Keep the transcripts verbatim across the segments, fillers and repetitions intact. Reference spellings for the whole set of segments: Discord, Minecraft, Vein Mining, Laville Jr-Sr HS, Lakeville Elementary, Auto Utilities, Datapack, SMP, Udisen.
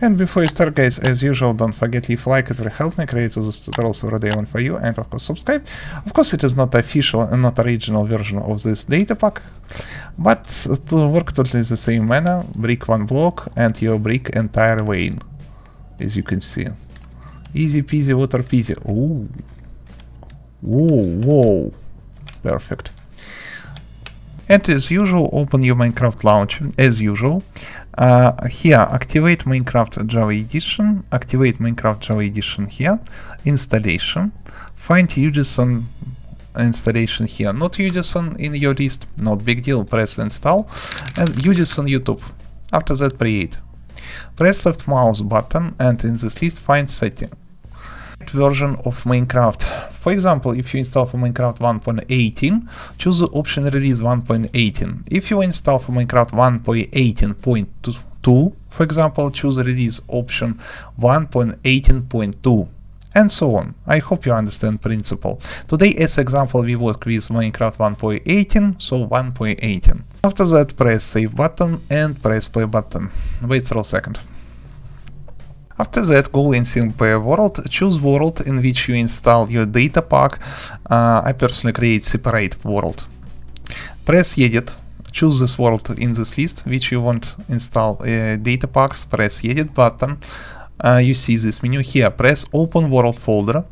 And before you start, guys, as usual, don't forget leave a like, it will help me create all those tutorials every day, one for you, and of course subscribe. Of course it is not official and not original version of this data pack, but to work totally the same manner, brick one block and your brick entire vein, as you can see. Easy peasy, water peasy. Ooh. Whoa, whoa. Perfect. And as usual, open your Minecraft launch, as usual. Uh, here, activate Minecraft Java Edition, activate Minecraft Java Edition here, installation, find Udisen installation here, not Udisen in your list, not big deal, press install, and Udisen YouTube, after that create. Press left mouse button and in this list find setting. Version of Minecraft. For example, if you install for Minecraft one point eighteen, choose the option release one point eighteen. If you install for Minecraft one point eighteen point two, for example, choose the release option one point eighteen point two, and so on. I hope you understand principle. Today, as example, we work with Minecraft one point eighteen, so one point eighteen. After that, press save button and press play button. Wait for a second. After that, go in S M P world, choose world in which you install your data pack. Uh, I personally create separate world. Press edit, choose this world in this list, which you want install uh, data packs, press edit button. Uh, you see this menu here, press open world folder,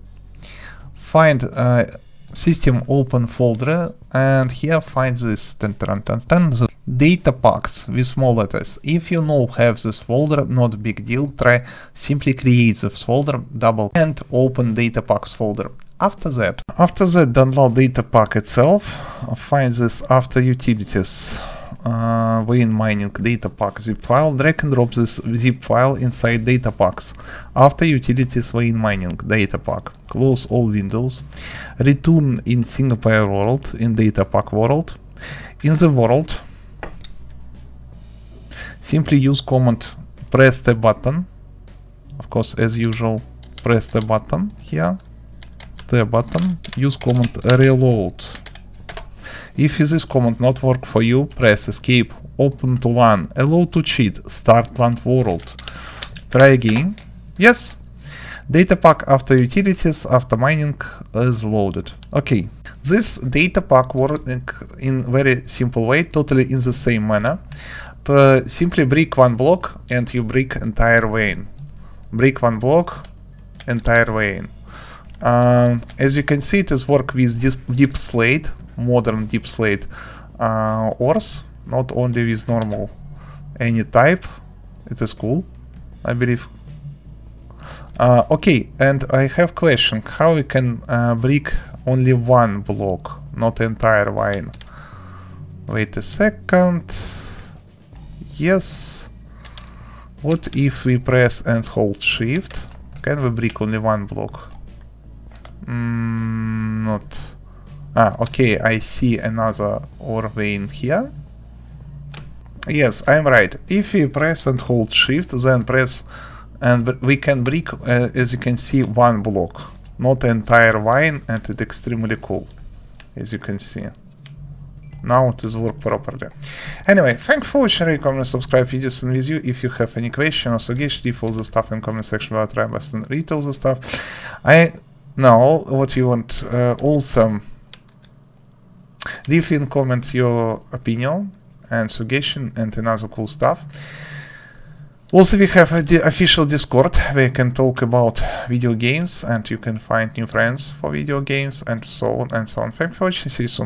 find uh, system open folder, and here find this dun, dun, dun, dun, dun, data packs with small letters. If you know have this folder, not big deal, try simply create this folder, double and open data packs folder. After that, after that download data pack itself, find this after utilities uh, vein mining data pack zip file, drag and drop this zip file inside data packs after utilities vein mining data pack, close all windows, return in single world, in data pack world, in the world. Simply use command press the button, of course as usual, press the button here, the button, use command reload. If this command not work for you, press escape, open to LAN, allow to cheat, start LAN world, try again, yes, data pack after utilities, after mining is loaded. Okay, this data pack working in very simple way, totally in the same manner. Uh, simply brick one block and you brick entire vein. Brick one block, entire vein. Um, as you can see, it is work with this deep slate, modern deep slate uh, ores, not only with normal, any type. It is cool, I believe. Uh, okay, and I have question: how we can uh, brick only one block, not entire vein? Wait a second. Yes. What if we press and hold shift? Can we brick only one block? Mm, not. Ah, okay, I see another ore vein here. Yes, I'm right. If we press and hold shift, then press and we can brick, uh, as you can see, one block. Not entire vein, and it's extremely cool, as you can see. Now it is work properly. Anyway, thanks for watching, rate, comment, subscribe, videos and with you. If you have any question or suggestion, leave all the stuff in comment section below. I try best and read all the stuff. I know what you want. Uh, also, leave in comments your opinion and suggestion and another cool stuff. Also, we have the official Discord where you can talk about video games and you can find new friends for video games and so on and so on. Thanks for watching. See you soon.